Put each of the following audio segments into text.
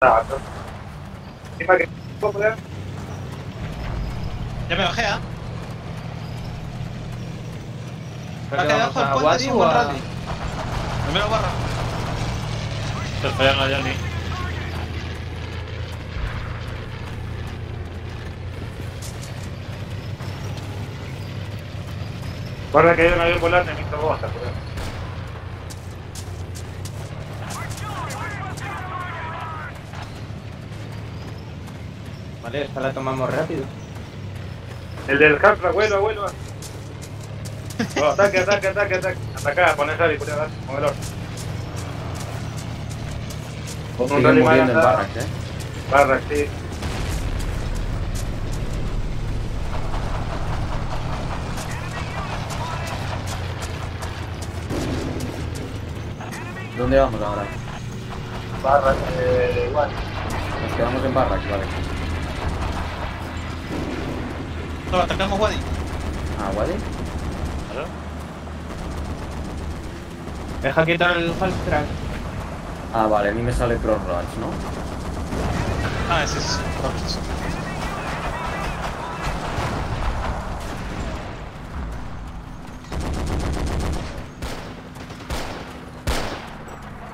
Ya me bajé, ¿ah? Pero acá debajo del puente tiene un buen rally. Primero barra. Se frenan a Johnny. Guarda que hay un avión volante, me tocó hasta por ahí. Vale, esta la tomamos rápido. El del Harfra, vuelva. No, ataque. Atacá, poné rally, cuidado, movedor. Vos un rally más en Barracks, ¿eh? Barracks, sí. ¿Dónde vamos ahora? Barracks, igual. Nos quedamos en Barracks, vale. No, atacamos Wadi. Ah, Wadi. Claro. Deja quitar el fast track. Ah, vale, a mí me sale Crossroads, ¿no? Ah, ese es Crossroads.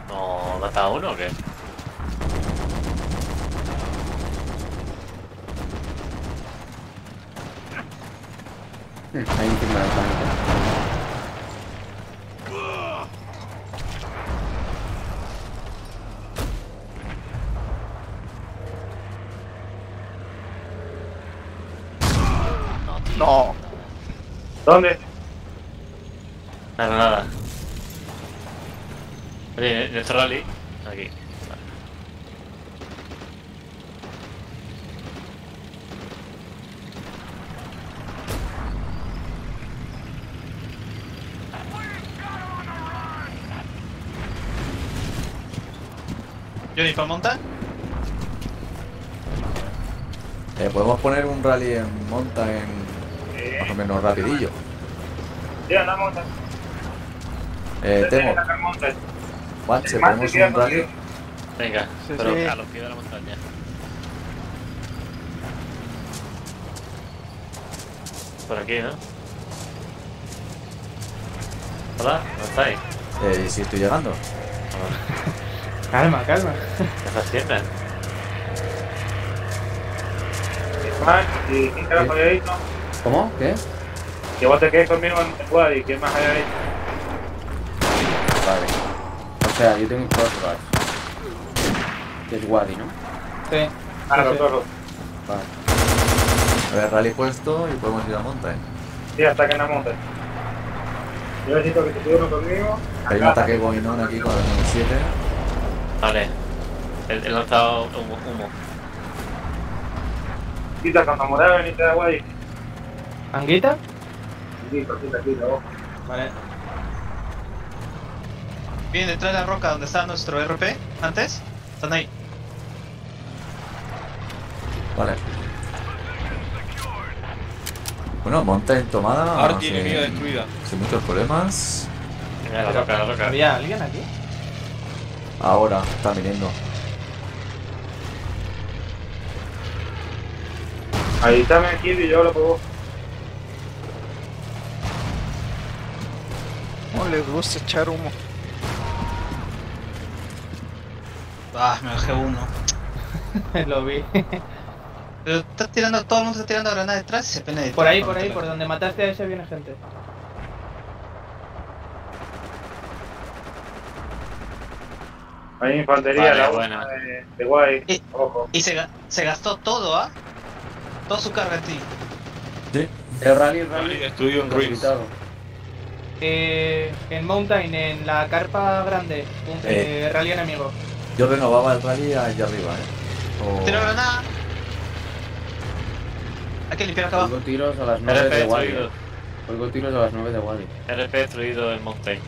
No, ¿mata a uno o qué? Hay un timbre al tanque. No. ¿Dónde? Nada. En el rally. Aquí. Johnny, ¿para montar? Podemos poner un rally en monta más o menos rapidillo. Ya, la monta. Temo. Juanche, ponemos un rally. Venga, sí, pero sí. A los pies de la montaña. Por aquí, ¿no? Hola, ¿dónde estáis? Sí, estoy llegando. Hola. Calma. ¿Qué se sientan? ¿Y quién te la podía ir, no? ¿Cómo? ¿Qué? Que vos te quedes conmigo en Quad y quién más allá de ahí. Vale. O sea, yo tengo un Crossroads. Que es Wadi, ¿no? Sí. Ahora los toros. Vale. A ver, rally puesto y podemos ir a Mountain. Sí, ataquen a Mountain. Yo necesito que te quedes conmigo. Hay un ataque Boinón aquí con el 97. Vale, he lanzado humo. Quita, cuando morada veniste de agua ahí. ¿Anguita? Quita, vos. Vale. Bien, detrás de la roca donde estaba nuestro RP antes. Están ahí. Vale. Bueno, monta en tomada. Ahora tiene vida destruida. Sin muchos problemas. Mira, la roca. ¿Había alguien aquí? Ahora, está viniendo. Ahí está aquí y yo lo puedo. No les gusta echar humo. Ah, me bajé uno. Lo vi. Pero está tirando, todo el mundo está tirando granadas detrás y se pena de todo. Por ahí, por donde mataste a ese viene gente. Hay infantería, vale, la buena de Guay. Ojo. Y se gastó todo, ¿ah? Toda su carga en ti. Sí. El rally destruyó un Ruiz. En Mountain, en la carpa grande, rally enemigo. Yo renovaba el rally allá arriba, ¿eh? Tiro granada. Hay que limpiar acá abajo. Oigo tiros a las 9 de Wadi. RP destruido en Mountain.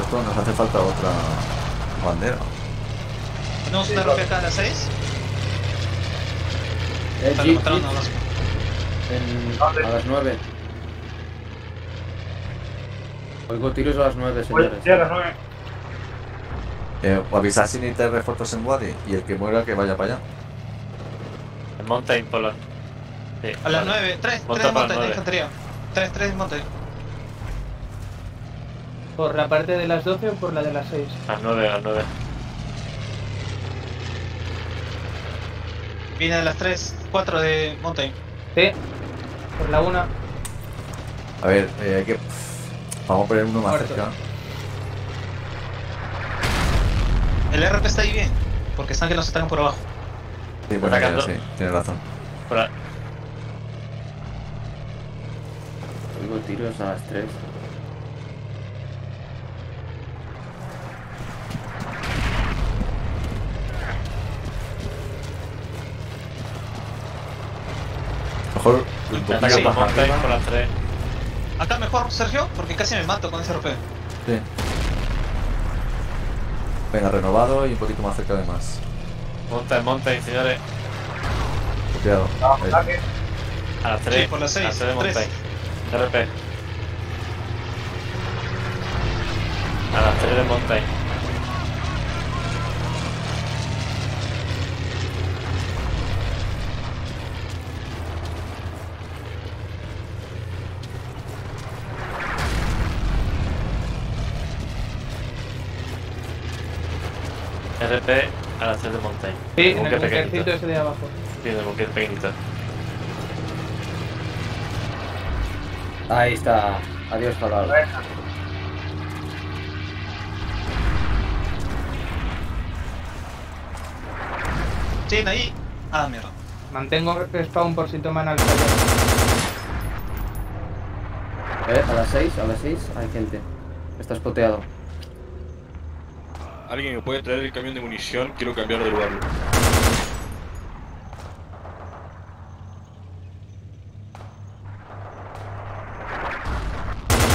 Esto nos hace falta otra bandera. ¿Tenemos una roca acá a las 6? A las 9. Oigo tiros a las 9, señores. Avisad si necesitáis refuerzos en Wadi y el que muera que vaya para allá. El Mountain por la... Sí, a las 9, 3 Mountain de infantería. 3 Mountain. ¿Por la parte de las 12 o por la de las 6? Las 9, las 9. Viene de las 3, 4 de Mountain. Sí, por la 1. A ver, hay que... Vamos a poner uno más cerca. El RP está ahí bien, porque están que nos atacan por abajo. Sí, por acá, sí, tienes razón. Por ahí. Tengo tiros a las 3. Mejor me atacan por las 3. Acá mejor, Sergio, porque casi me mato con ese RP. Sí. Venga, renovado y un poquito más cerca de más. Mountain, señores. Copiado. A las 3, sí, por las 6, a las 3 de Mountain. RP. A las 3 de Mountain. RP a las 3 de Mountain. Sí, en el bunkercito ese de abajo. Sí, en el bunker pequeñito. Ahí está. Adiós, palabra. Bueno. Sí, ahí. Ah, mierda. Mantengo spawn por si toman al... A las 6 hay gente. Está spoteado. Alguien me puede traer el camión de munición, quiero cambiar de lugar.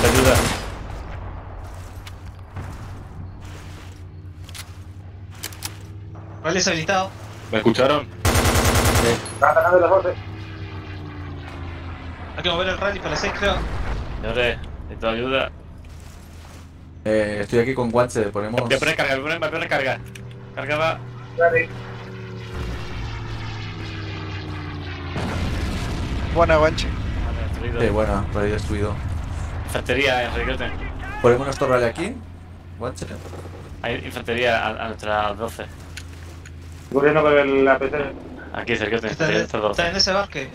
Ayuda. ¿Cuál es habilitado? ¿Me escucharon? Sí. Están ganando las voces. Hay que mover el rally para las 6, creo. Señores, necesito ayuda. Estoy aquí con Guanche, ponemos... Voy a poner carga, Carga va... Dale. Buena, Guanche. Sí, buena, rally destruido. Infantería, Enriquete. Ponemos nuestro rally aquí, Guanche. Hay infantería a nuestras 12. Gureno con el APT. Aquí, Enriquete, nuestras 12. Está en ese barque,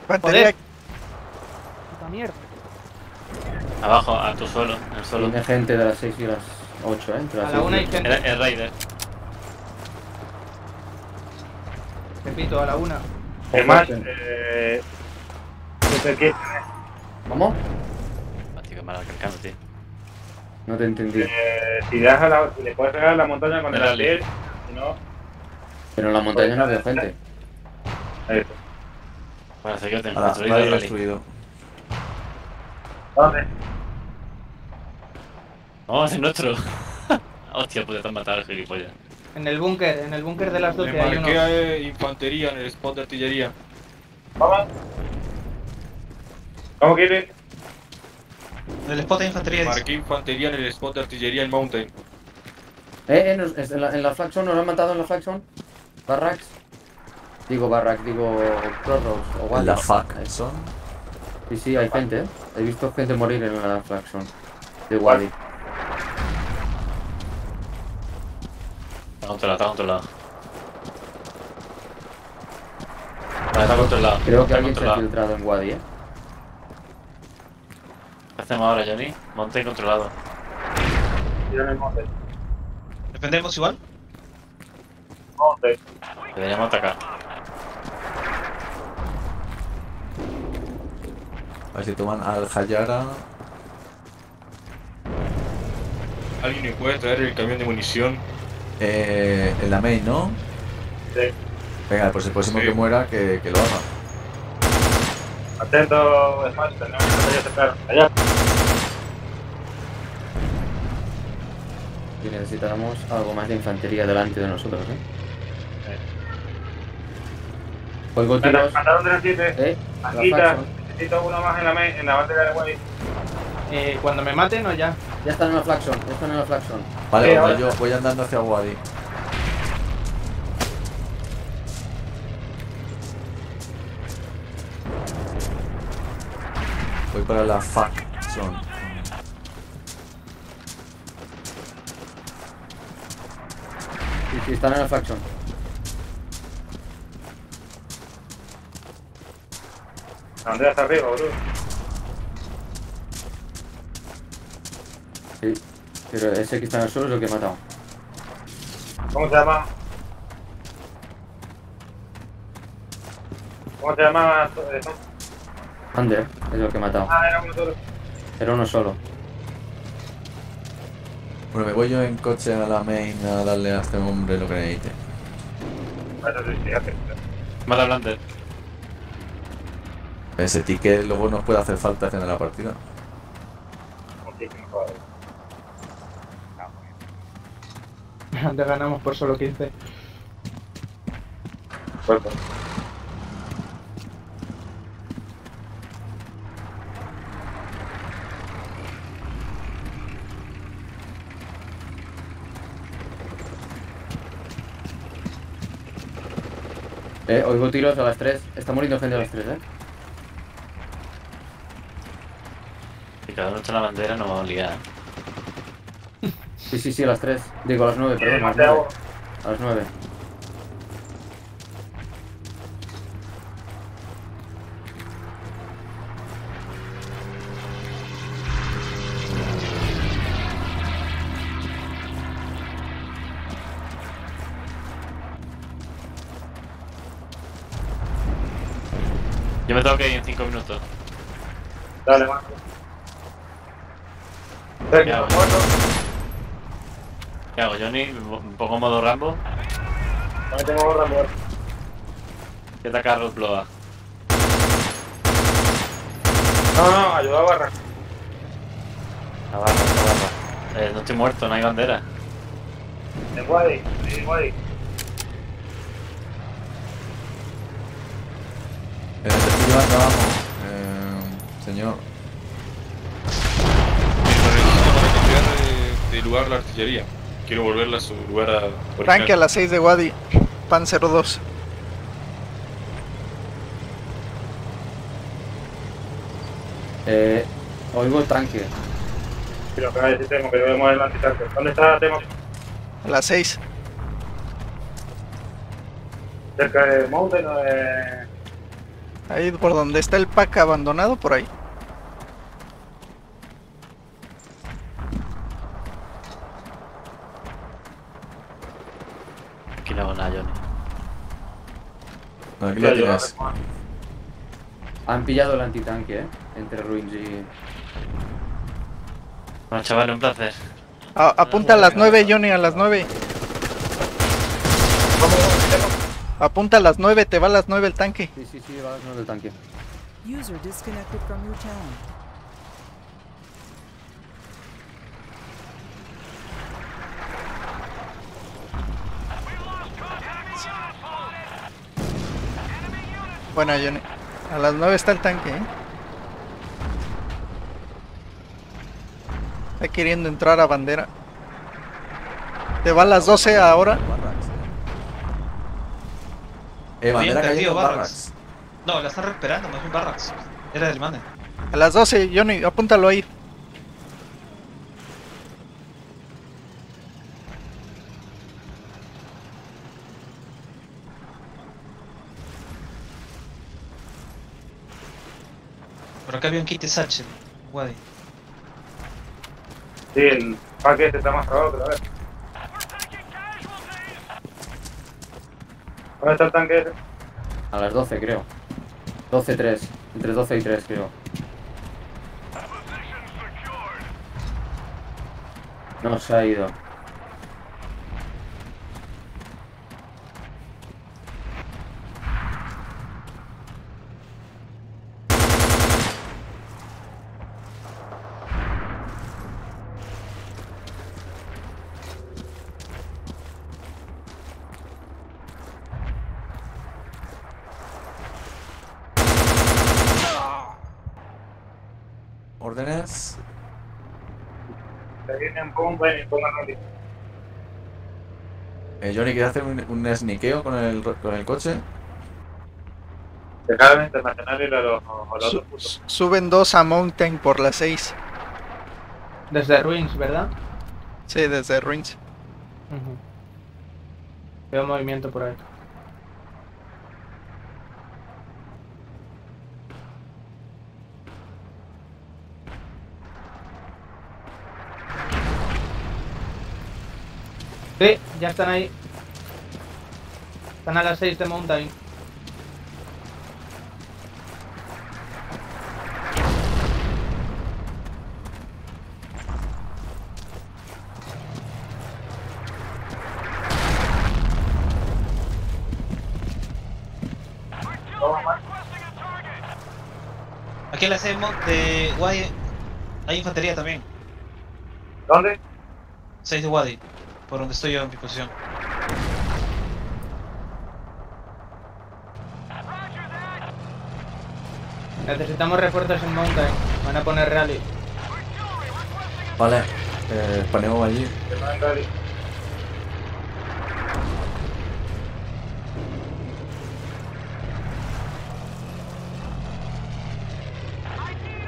Infantería. Puta mierda. Abajo, a tu suelo, en el suelo. Tiene gente de las 6 y las 8, entre las 6 y las 8. A la 1 hay gente. El Raider. Repito, a la 1. Es más, ¿Cómo? Tío, qué mal alcanzo, tío. No te entendí. Si le puedes pegar a la montaña con el alquiler, si no... Pero en la montaña no había gente. Ahí está. Bueno, se quedó destruido. ¿Dónde? No, es nuestro. Hostia, puta, te han matado el gilipollas. En el búnker de las 12 hay uno. Marqué infantería en el spot de artillería. Vamos. ¿Cómo quiere? En el spot de infantería. Marqué infantería en el spot de artillería en Mountain. En la Flag Zone, ¿nos han matado en la Flag Zone? Barracks. Digo Barracks, digo Crossroads o Wanda. La Flag Zone. Sí, hay gente, ¿eh? He visto gente morir en la Flag Zone de Wadi. Está controlado. Vale, está controlado. Creo que alguien se ha filtrado en Wadi, ¿eh? ¿Qué hacemos ahora, Johnny? Monte controlado. Tírame el monte. ¿Defendemos igual? Monte. Deberíamos atacar. A ver si toman al Hayara. ¿Alguien me puede traer el camión de munición? En la main, ¿no? Sí. Venga, pues el próximo que muera, que lo haga. Atento, Smash, tenemos que acercar. Allá. Y necesitamos algo más de infantería delante de nosotros, ¿eh? Oigo tiros. Mataron de las 7. Necesito uno más en la base de la Wadi. Cuando me maten o ya. Ya está en el Flaxon, ya está en el Flaxon. Vale, pues ahora yo voy andando hacia Wadi. Voy para la Flaxon. Sí, están en el Flaxon. Andrés hasta arriba, boludo. Sí, pero ese que está en el suelo es lo que he matado. ¿Cómo se llama? ¿Cómo se llama? Ander, es lo que he matado. Ah, era uno solo. Era uno solo. Bueno, me voy yo en coche a la main a darle a este hombre lo que necesite. Mata al Ander. Ese ticket luego nos puede hacer falta al final de la partida. Antes ganamos por solo 15. Suelta. Oigo tiros a las 3. Está muriendo gente a las 3, Si cada uno está en la bandera, nos vamos a liar. Sí, sí, sí, a las 3. Digo, a las 9, perdón, a las 9. A las 9. Yo me tengo que ir en 5 minutos. Dale, Marco. Venga, bueno. ¿Qué hago, Johnny? ¿Me pongo modo Rambo? También tengo modo Rambo. ¿Qué ataca a Ruploa? No, no, ayuda a Barra. A Barra, a Barra. No estoy muerto, no hay bandera. Tengo ahí, tengo ahí. Te estoy llevando abajo, señor. Para cambiar de lugar la artillería. Quiero volverla a su lugar a... original. Tanque a las 6 de Wadi, Panzer 2. Oigo el tanque. Pero acá hay Temo, que vemos el antitanque. ¿Dónde está Temo? A las 6. Cerca de Mountain o de... Ahí por donde está el pack abandonado, por ahí. No hago nada, Johnny. No, aquí lo tienes. Han pillado el antitanque, entre ruins y... Bueno, chaval, un placer. Apunta a las 9, Johnny, a las 9. Apunta a las 9, te va a las 9 el tanque. Sí, sí, sí, va a las 9 el tanque. User disconnected from your channel. Bueno, Johnny, a las 9 está el tanque, Está queriendo entrar a bandera. Te va a las 12 ahora. Bandera cayó en Barracks. No, la están recuperando, no es un Barracks. Era del Mane. A las 12, Johnny, apúntalo ahí. Por acá había un kit de Satchel, Wadi. Sí, el paquete está más raro, pero a ver. ¿Dónde está el tanque ese? A las 12, creo. 12-3. Entre 12 y 3, creo. No, se ha ido. Johnny, ¿quieres hacer un sniqueo con el coche? Dejaron internacional y los otros putos. Suben dos a Mountain por las 6. Desde Ruins, ¿verdad? Sí, desde Ruins. Veo movimiento por ahí. Sí, ya están ahí. Están a las 6 de Mountain. Aquí en la 6 de Wadi hay infantería también. ¿Dónde? 6 de Wadi. Por donde estoy yo en mi posición. Necesitamos refuerzos en Mountain. Van a poner rally. Vale, ponemos allí.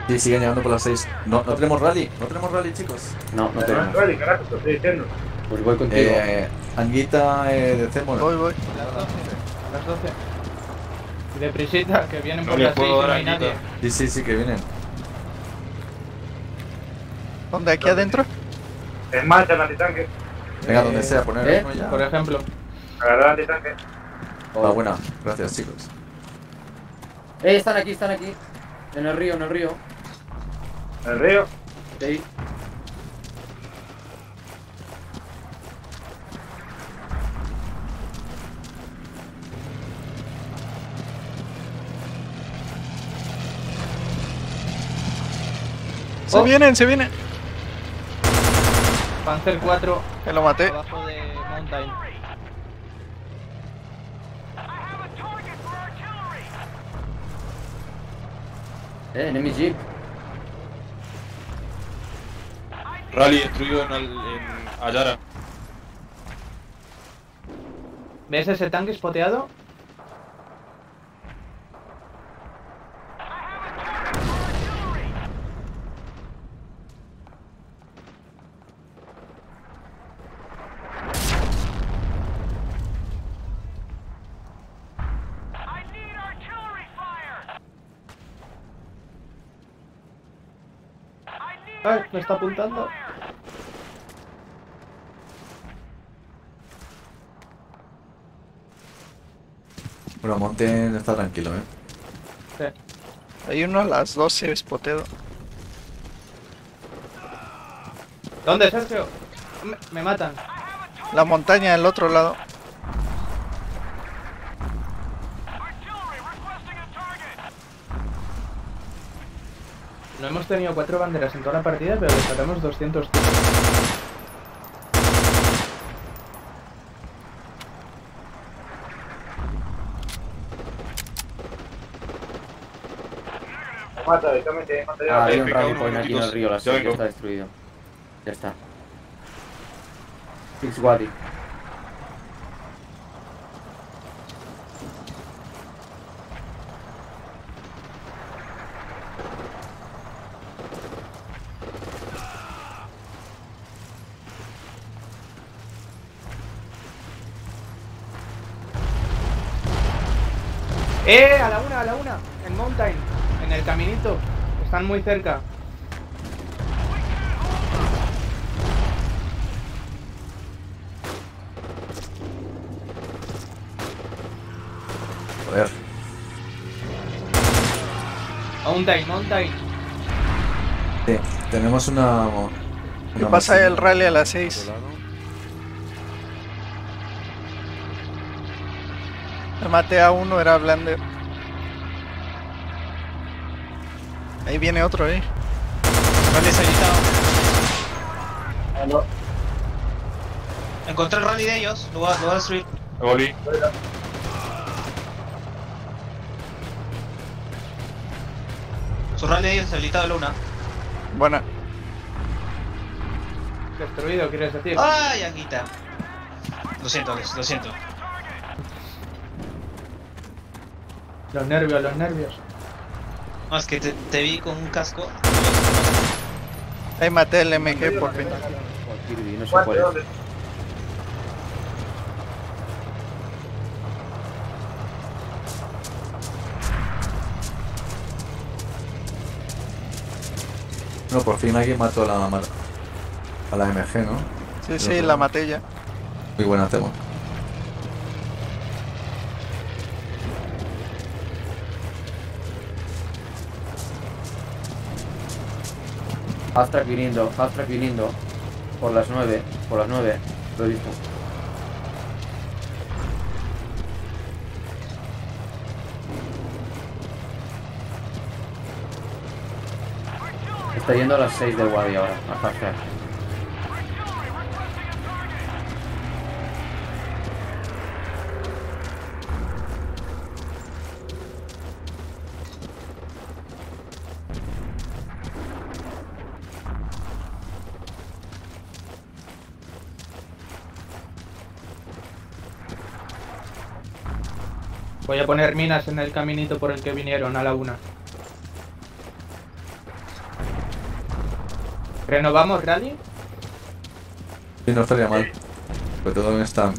Sí, siguen llegando por las 6. No tenemos rally, chicos. No tenemos rally, carajo, te estoy diciendo. Pues voy contigo. Anguita de Cémola. Voy. A las 12. De prisita, que vienen por las 6 y no hay nadie. Sí, que vienen. ¿Dónde? ¿Aquí adentro? En marcha el antitanque. Venga, donde sea, poner el mismo ya. Por ejemplo. Agarrar el antitanque. Hola, buena. Gracias, chicos. Están aquí. En el río. ¿En el río? Sí. Se vienen. Panzer 4. Que lo maté. Abajo de Mountain. Enemy jeep. Rally destruido en Ayara. ¿Ves ese tanque espoteado? Ay, me está apuntando. Bueno, Mountain está tranquilo, ¿eh? Sí. Hay uno a las 12, espoteado. ¿Dónde, Sergio? Me matan. La montaña del otro lado. No hemos tenido 4 banderas en toda la partida, pero le sacamos 200. Mata, déjame. Hay un rally aquí en el río, la serie está destruido. Ya está. Six Wadi. A la una, en Mountain, en el caminito, están muy cerca. Joder. Mountain. Sí, tenemos una ¿Qué pasa máquina? El rally a las 6. Me maté a uno, era Blander. Ahí viene otro, Rally sanitado. Encontré el rally de ellos, lo voy a destruir. Oli. Su rally de ellos es habilitado a Luna. Buena. Destruido, ¿quieres decir? ¡Ay, Anguita! Lo siento, lo siento. Los nervios, los nervios. No, es que te vi con un casco. Ahí maté el MG por fin. No sé cuál es. No, por fin alguien mató a la MG, ¿no? Sí, sí, la maté ya. Muy buena tema. Fast track viniendo, por las 9, lo he visto. Está yendo a las 6 del Wadi ahora, a fast track. Voy a poner minas en el caminito por el que vinieron a la 1. ¿Renovamos rally? Sí, no estaría mal. Sobre todo en esta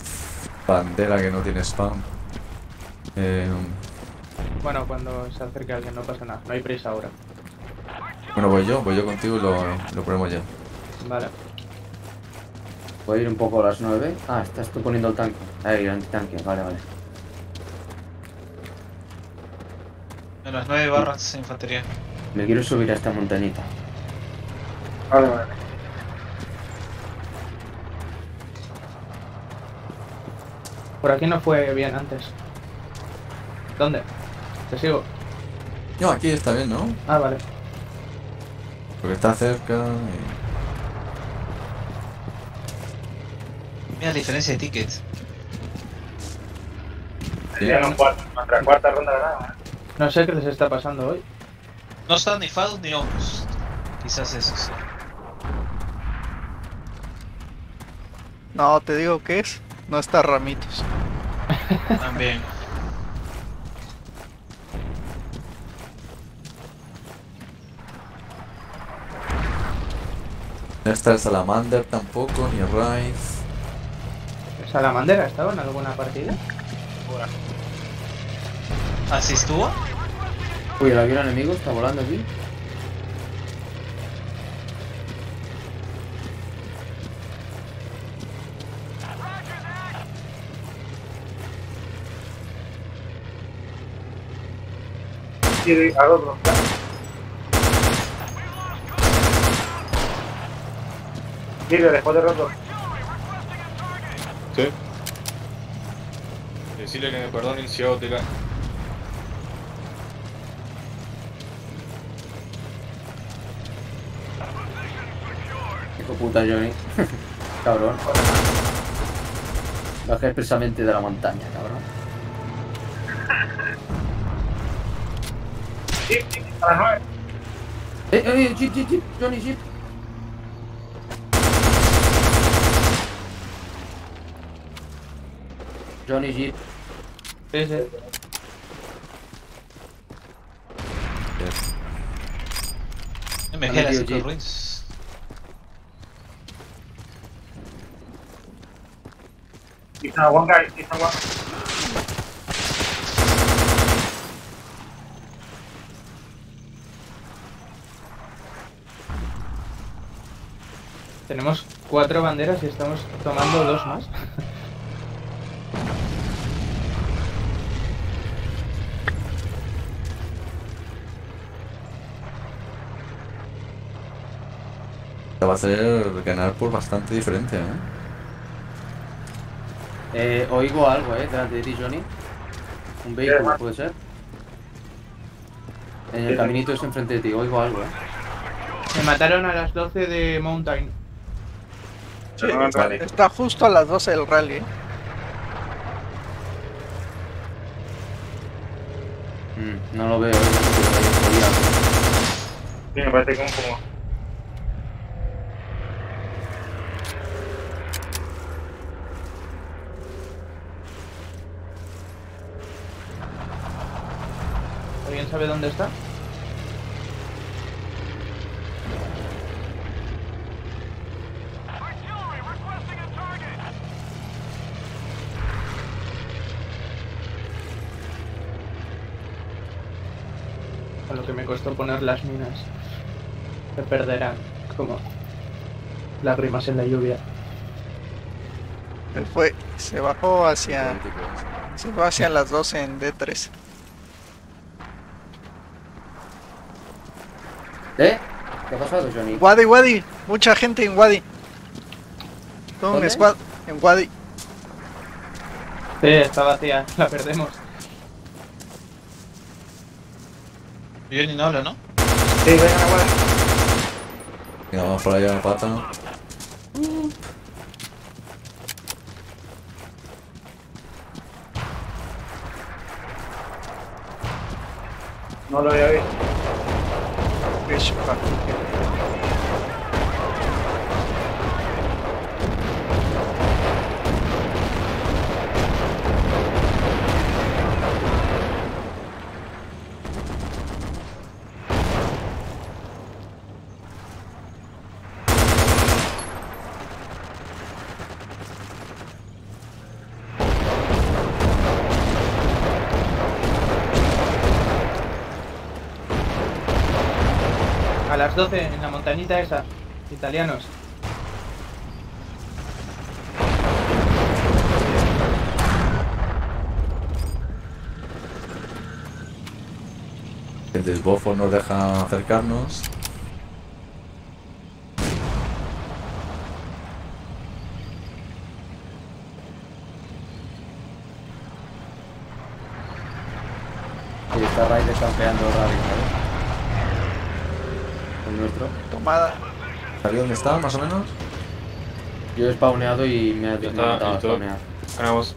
bandera que no tiene spam. Bueno, cuando se acerque alguien no pasa nada, no hay prisa ahora. Bueno, voy yo contigo y lo ponemos ya. Vale. Voy a ir un poco a las 9. Ah, estás tú poniendo el tanque. Ahí, el antitanque, vale, vale. A las 9 barras de infantería. Me quiero subir a esta montañita. Vale, vale. Por aquí no fue bien antes. ¿Dónde? ¿Te sigo? No, aquí está bien, ¿no? Ah, vale. Porque está cerca y... Mira la diferencia de tickets. Serían nuestra cuarta ronda ganada. No sé qué les está pasando hoy. No están ni fados ni hombros. Quizás eso sea. No, te digo que es. No está ramitos. También. No está el Salamander tampoco, ni el Rice. ¿El Salamander ha estado en alguna partida? Bueno. ¿Así estuvo? Uy, el avión enemigo está volando aquí. Quiero ir al otro. Silvio, después de roto. ¿Sí? Decirle que me perdonen si hago tela. Puta Johnny, cabrón. Bajé expresamente de la montaña, cabrón. Jeep, a las 9. Jeep, Johnny, jeep. Johnny, jeep. Ese. Me queda el jeep. He's not one guy, he's not one. Tenemos 4 banderas y estamos tomando 2 más. Va a ser ganar por bastante diferencia, ¿eh? Oigo algo, delante de ti, Johnny. Un vehículo, ¿puede ser? En el caminito es enfrente de ti, oigo algo, Me mataron a las 12 de Mountain. Sí, está justo a las 12 del rally, no lo veo, Sí, me parece que un poco. ¿Alguien sabe dónde está? A lo que me costó poner las minas. Se perderán como lágrimas en la lluvia. Él fue, se bajó hacia... Se va hacia las 12 en D3. ¿Qué ha pasado, Johnny? Wadi, Wadi. Mucha gente en Wadi. Todo un squad en Wadi. Sí, está vacía. La perdemos. Johnny no habla, ¿no? Sí, venga, Wadi. Vamos por allá a la pata. No lo había visto. A las 12 en la montañita esa, italianos. El desbofo nos deja acercarnos. Y está Raid campeando rápido. Nuestro. Tomada. ¿Sabía dónde está, más o menos? Yo he spawneado y me ha matado a spawnear. Ganamos.